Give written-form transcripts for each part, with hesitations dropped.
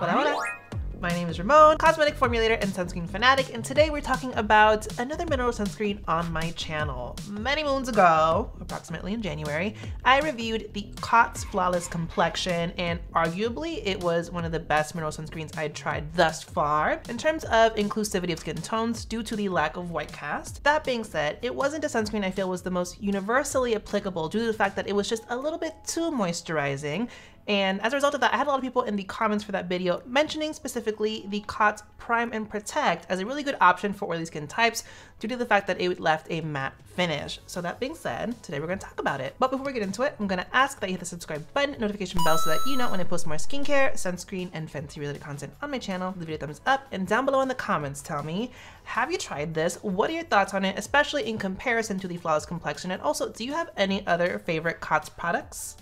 Hola, hola. My name is Ramon, cosmetic formulator and sunscreen fanatic, and today we're talking about another mineral sunscreen on my channel. Many moons ago, approximately in January, I reviewed the Cotz Flawless Complexion, and arguably it was one of the best mineral sunscreens I'd tried thus far in terms of inclusivity of skin tones due to the lack of white cast. That being said, it wasn't a sunscreen I feel was the most universally applicable due to the fact that it was just a little bit too moisturizing. And as a result of that, I had a lot of people in the comments for that video mentioning specifically the Cotz Prime and Protect as a really good option for oily skin types due to the fact that it left a matte finish. So that being said, today we're gonna talk about it. But before we get into it, I'm gonna ask that you hit the subscribe button, notification bell, so that you know when I post more skincare, sunscreen, and fancy related content on my channel. Leave it a thumbs up, and down below in the comments, tell me, have you tried this? What are your thoughts on it, especially in comparison to the Flawless Complexion? And also, do you have any other favorite Cotz products?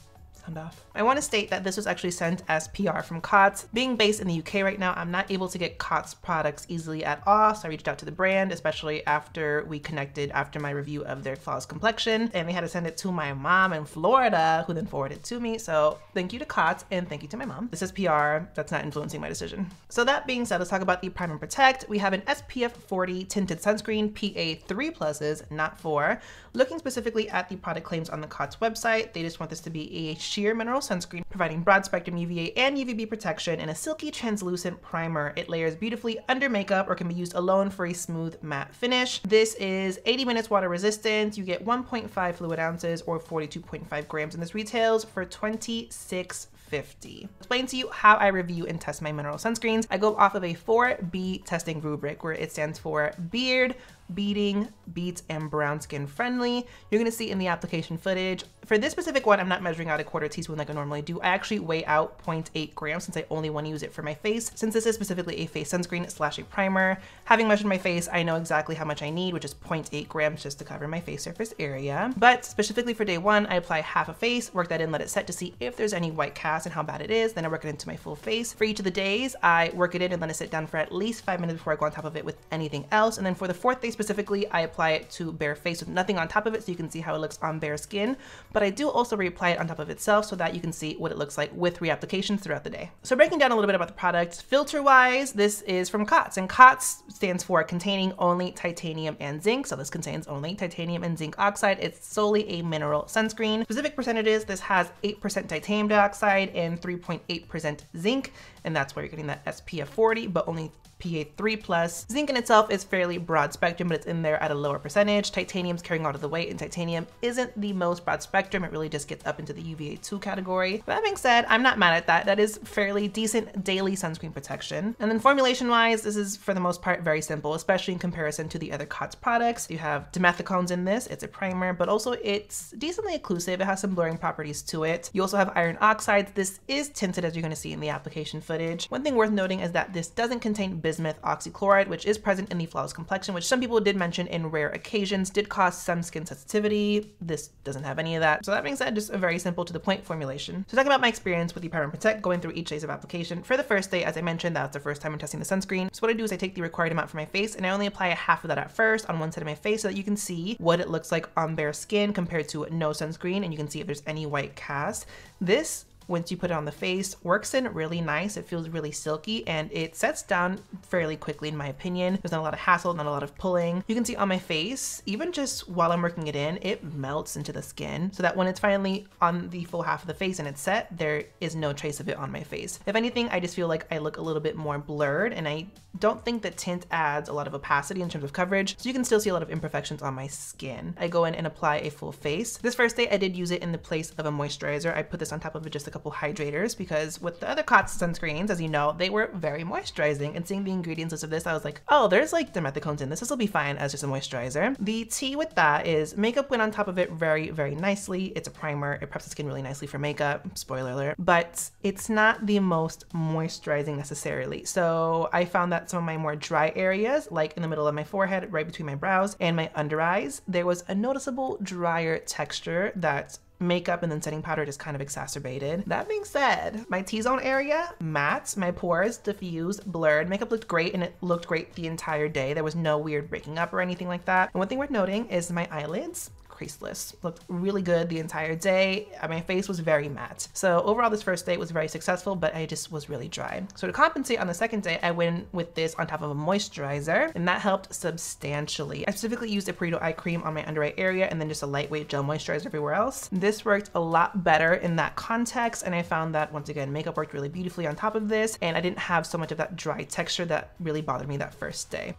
I want to state that this was actually sent as PR from Cotz. Being based in the UK right now, I'm not able to get Cotz products easily at all, so I reached out to the brand, especially after we connected after my review of their Flawless Complexion, and they had to send it to my mom in Florida, who then forwarded it to me. So thank you to Cotz and thank you to my mom. This is PR, that's not influencing my decision. So that being said, let's talk about the Prime and Protect. We have an SPF 40 tinted sunscreen, PA 3+, not 4. Looking specifically at the product claims on the Cotz website, they just want this to be a sheer mineral sunscreen, providing broad spectrum UVA and UVB protection and a silky translucent primer. It layers beautifully under makeup or can be used alone for a smooth matte finish. This is 80 minutes water resistant. You get 1.5 fluid ounces or 42.5 grams, and this retails for $26.50. Explain to you how I review and test my mineral sunscreens. I go off of a 4B testing rubric, where it stands for beard, beading, beats, and brown skin friendly. You're gonna see in the application footage. For this specific one, I'm not measuring out a quarter teaspoon like I normally do. I actually weigh out 0.8 grams since I only wanna use it for my face. Since this is specifically a face sunscreen / a primer, having measured my face, I know exactly how much I need, which is 0.8 grams just to cover my face surface area. But specifically for day one, I apply half a face, work that in, let it set to see if there's any white cast and how bad it is. Then I work it into my full face. For each of the days, I work it in and let it sit down for at least 5 minutes before I go on top of it with anything else. And then for the fourth day, specifically, I apply it to bare face with nothing on top of it, so you can see how it looks on bare skin, but I do also reapply it on top of itself so that you can see what it looks like with reapplications throughout the day. So breaking down a little bit about the product, filter wise, this is from Cotz, and Cotz stands for containing only titanium and zinc. So this contains only titanium and zinc oxide. It's solely a mineral sunscreen. Specific percentages, this has 8% titanium dioxide and 3.8% zinc, and that's why you're getting that SPF 40, but only PA 3+. Zinc in itself is fairly broad spectrum, but it's in there at a lower percentage. Titanium's carrying all of the weight, and titanium isn't the most broad spectrum. It really just gets up into the UVA 2 category. But that being said, I'm not mad at that. That is fairly decent daily sunscreen protection. And then formulation wise, this is for the most part very simple, especially in comparison to the other Cotz products. You have dimethicones in this, it's a primer, but also it's decently occlusive. It has some blurring properties to it. You also have iron oxides. This is tinted, as you're gonna see in the application footage. One thing worth noting is that this doesn't contain bismuth oxychloride, which is present in the Flawless Complexion, which some people did mention in rare occasions did cause some skin sensitivity. This doesn't have any of that. So that being said, just a very simple to the point formulation. So talking about my experience with the Prime and Protect, going through each day of application. For the first day, as I mentioned, that's the first time I'm testing the sunscreen. So what I do is I take the required amount for my face, and I only apply a half of that at first on one side of my face so that you can see what it looks like on bare skin compared to no sunscreen, and you can see if there's any white cast. This, once you put it on the face, works in really nice. It feels really silky, and it sets down fairly quickly in my opinion. There's not a lot of hassle, not a lot of pulling. You can see on my face, even just while I'm working it in, it melts into the skin so that when it's finally on the full half of the face and it's set, there is no trace of it on my face. If anything, I just feel like I look a little bit more blurred, and I don't think the tint adds a lot of opacity in terms of coverage, so you can still see a lot of imperfections on my skin. I go in and apply a full face. This first day, I did use it in the place of a moisturizer. I put this on top of just a couple hydrators, because with the other Cotz sunscreens, as you know, they were very moisturizing, and seeing the ingredients list of this, I was like, oh, there's like dimethicones in this. This will be fine as just a moisturizer. The tea with that is makeup went on top of it very, very nicely. It's a primer. It preps the skin really nicely for makeup, spoiler alert, but it's not the most moisturizing necessarily. So I found that some of my more dry areas, like in the middle of my forehead, right between my brows and my under eyes, there was a noticeable drier texture that makeup and then setting powder just kind of exacerbated. That being said, my T-zone area, matte, my pores diffused, blurred. Makeup looked great, and it looked great the entire day. There was no weird breaking up or anything like that. And one thing worth noting is my eyelids. creaseless. Looked really good the entire day. My face was very matte. So overall, this first day was very successful, but I just was really dry. So to compensate on the second day, I went with this on top of a moisturizer, and that helped substantially. I specifically used a Pareto eye cream on my under eye area and then just a lightweight gel moisturizer everywhere else. This worked a lot better in that context, and I found that, once again, makeup worked really beautifully on top of this, and I didn't have so much of that dry texture that really bothered me that first day.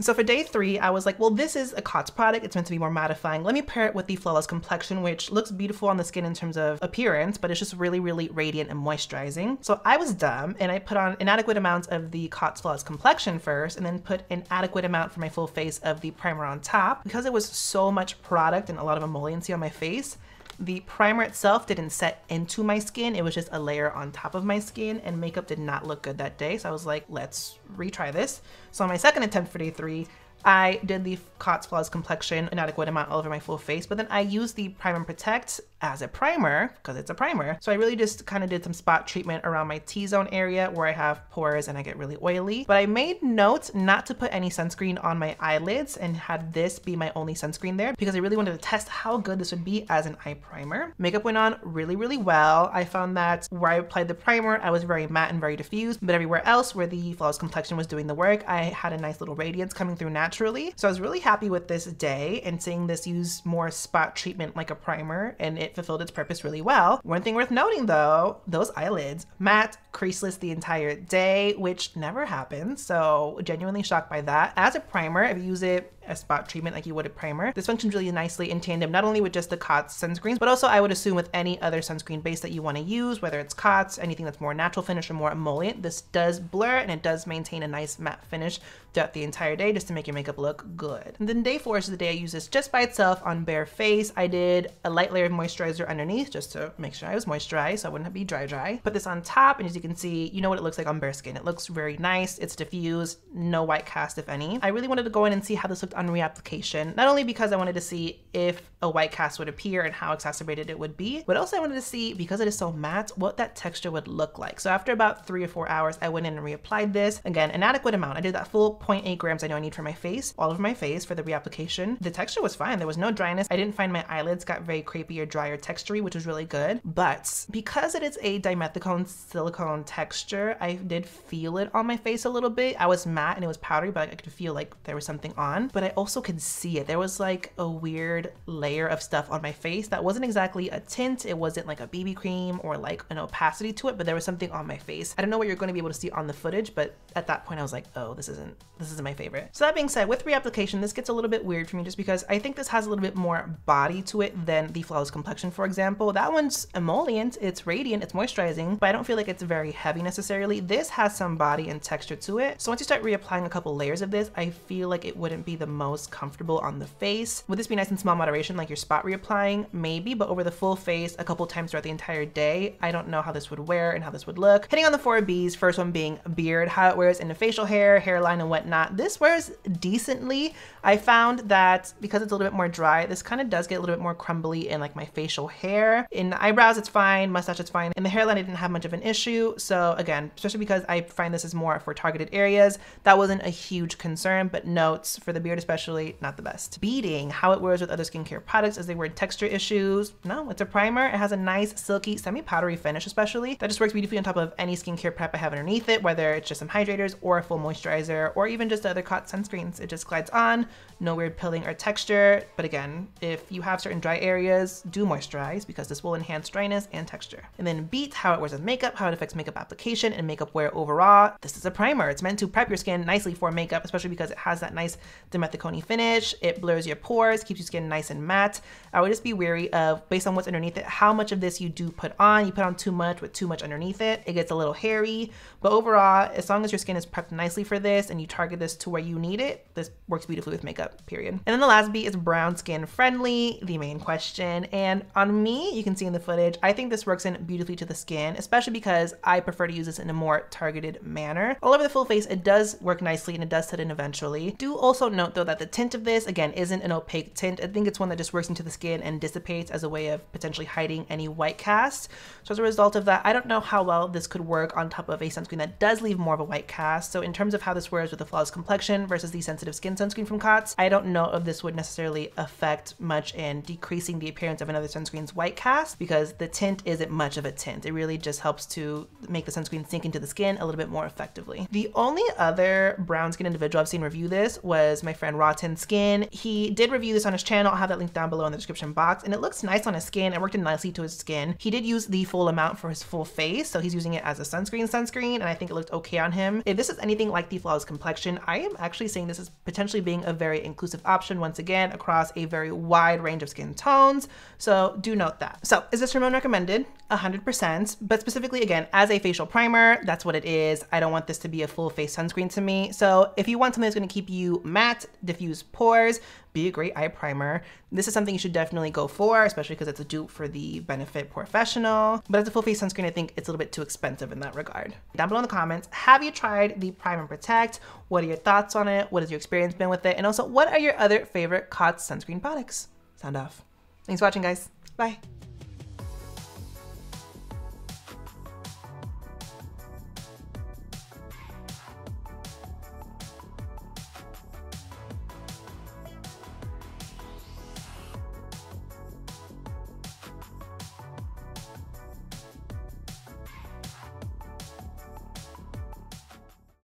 So for day three, I was like, well, this is a Cotz product. It's meant to be more mattifying. Let me pair it with the Flawless Complexion, which looks beautiful on the skin in terms of appearance, but it's just really, really radiant and moisturizing. So I was dumb, and I put on inadequate amounts of the Cotz Flawless Complexion first, and then put an adequate amount for my full face of the primer on top. Because it was so much product and a lot of emolliency on my face, the primer itself didn't set into my skin. It was just a layer on top of my skin, and makeup did not look good that day. So I was like, let's retry this. So on my second attempt for day three, I did the Cotz Flawless Complexion, an adequate amount all over my full face, but then I used the Prime and Protect as a primer, because it's a primer. So I really just kind of did some spot treatment around my T-zone area where I have pores and I get really oily. But I made notes not to put any sunscreen on my eyelids and had this be my only sunscreen there, because I really wanted to test how good this would be as an eye primer. Makeup went on really, really well. I found that where I applied the primer, I was very matte and very diffused, but everywhere else where the Flawless Complexion was doing the work, I had a nice little radiance coming through naturally. So I was really happy with this day, and seeing this use more spot treatment like a primer, and it fulfilled its purpose really well. One thing worth noting though, those eyelids, matte, creaseless the entire day, which never happens. So genuinely shocked by that. As a primer, if you use it as spot treatment like you would a primer, this functions really nicely in tandem, not only with just the Cotz sunscreens, but also I would assume with any other sunscreen base that you want to use, whether it's Cotz, anything that's more natural finish or more emollient. This does blur, and it does maintain a nice matte finish throughout the entire day just to make your makeup look good. And then day four is the day I use this just by itself on bare face. I did a light layer of moisturizer underneath just to make sure I was moisturized so I wouldn't be dry. Put this on top, and as you can see, you know what it looks like on bare skin. It looks very nice. It's diffused, no white cast if any. I really wanted to go in and see how this looked on reapplication, not only because I wanted to see if a white cast would appear and how exacerbated it would be, but also I wanted to see, because it is so matte, what that texture would look like. So after about 3 or 4 hours, I went in and reapplied this. Again, an adequate amount. I did that full 0.8 grams I know I need for my face, all over my face for the reapplication. The texture was fine. There was no dryness. I didn't find my eyelids got very crepey or drier textury, which was really good. But because it is a dimethicone silicone texture, I did feel it on my face a little bit. I was matte and it was powdery, but I could feel like there was something on. But I also could see it. There was like a weird layer of stuff on my face that wasn't exactly a tint. It wasn't like a BB cream or like an opacity to it, but there was something on my face. I don't know what you're going to be able to see on the footage, but at that point I was like, oh, this isn't my favorite. So that being said, with reapplication, this gets a little bit weird for me just because I think this has a little bit more body to it than the Flawless Complexion, for example. That one's emollient, it's radiant, it's moisturizing, but I don't feel like it's very heavy necessarily. This has some body and texture to it. So once you start reapplying a couple layers of this, I feel like it wouldn't be the most comfortable on the face. Would this be nice in small moderation, like your spot reapplying? Maybe, but over the full face a couple times throughout the entire day, I don't know how this would wear and how this would look. Hitting on the 4Bs, first one being beard, how it wears into facial hair, hairline, and whatnot. This wears decently. I found that because it's a little bit more dry, this kind of does get a little bit more crumbly in like my facial hair. In the eyebrows, it's fine. Mustache, it's fine. In the hairline, I didn't have much of an issue. So again, especially because I find this is more for targeted areas, that wasn't a huge concern, but notes for the beard especially, not the best. Beading, how it wears with other skincare products, as they were texture issues. No, it's a primer. It has a nice silky semi-powdery finish especially. That just works beautifully on top of any skincare prep I have underneath it, whether it's just some hydrators or a full moisturizer or even just the other Cotz sunscreens. It just glides on, no weird pilling or texture. But again, if you have certain dry areas, do moisturize because this will enhance dryness and texture. And then Beat, how it wears with makeup, how it affects makeup application and makeup wear overall. This is a primer. It's meant to prep your skin nicely for makeup, especially because it has that nice dimethicone finish. It blurs your pores, keeps your skin nice and matte. I would just be wary of, based on what's underneath it, how much of this you do put on. You put on too much with too much underneath it, it gets a little hairy. But overall, as long as your skin is prepped nicely for this and you target this to where you need it, this works beautifully with makeup, period. And then the last B is brown skin friendly, the main question. And on me, you can see in the footage, I think this works in beautifully to the skin, especially because I prefer to use this in a more targeted manner. All over the full face, it does work nicely and it does set in eventually. Do also note though feel that the tint of this, again, isn't an opaque tint. I think it's one that just works into the skin and dissipates as a way of potentially hiding any white cast. So as a result of that, I don't know how well this could work on top of a sunscreen that does leave more of a white cast. So in terms of how this wears with the Flawless Complexion versus the Sensitive Skin sunscreen from Cotz, I don't know if this would necessarily affect much in decreasing the appearance of another sunscreen's white cast, because the tint isn't much of a tint. It really just helps to make the sunscreen sink into the skin a little bit more effectively. The only other brown skin individual I've seen review this was my friend Rotten Skin. He did review this on his channel. I'll have that link down below in the description box, and it looks nice on his skin. It worked in nicely to his skin. He did use the full amount for his full face, so he's using it as a sunscreen, and I think it looked okay on him. If this is anything like the Flawless Complexion, I am actually saying this is potentially being a very inclusive option once again across a very wide range of skin tones, so do note that. So is this Ramon recommended? 100%, but specifically again as a facial primer, that's what it is. I don't want this to be a full face sunscreen to me. So if you want something that's going to keep you matte, diffuse pores, be a great eye primer, this is something you should definitely go for, especially because it's a dupe for the Benefit Porefessional. But as a full face sunscreen, I think it's a little bit too expensive in that regard. Down below in the comments, have you tried the Prime and Protect? What are your thoughts on it? What has your experience been with it? And also, what are your other favorite Cotz sunscreen products? Sound off. Thanks for watching, guys. Bye.